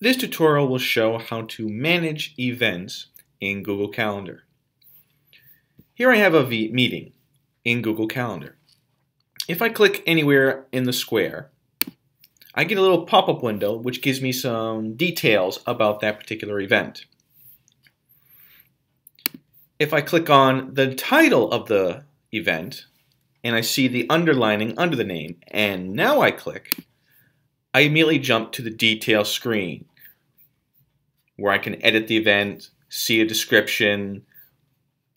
This tutorial will show how to manage events in Google Calendar. Here I have a meeting in Google Calendar. If I click anywhere in the square, I get a little pop-up window which gives me some details about that particular event. If I click on the title of the event, and I see the underlining under the name, and now I click, I immediately jump to the details screen where I can edit the event, see a description,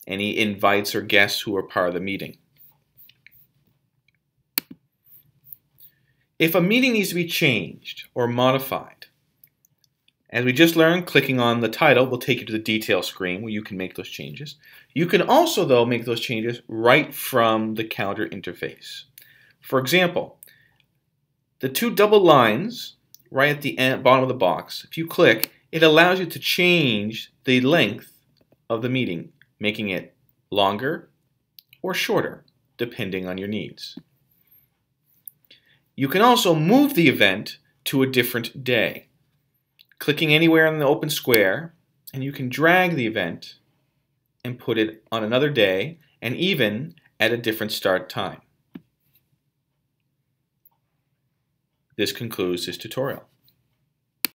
any invites or guests who are part of the meeting. If a meeting needs to be changed or modified, as we just learned, clicking on the title will take you to the detail screen where you can make those changes. You can also, though, make those changes right from the calendar interface. For example, the two double lines right at the bottom of the box, if you click, it allows you to change the length of the meeting, making it longer or shorter, depending on your needs. You can also move the event to a different day. Clicking anywhere in the open square, and you can drag the event and put it on another day and even at a different start time. This concludes this tutorial.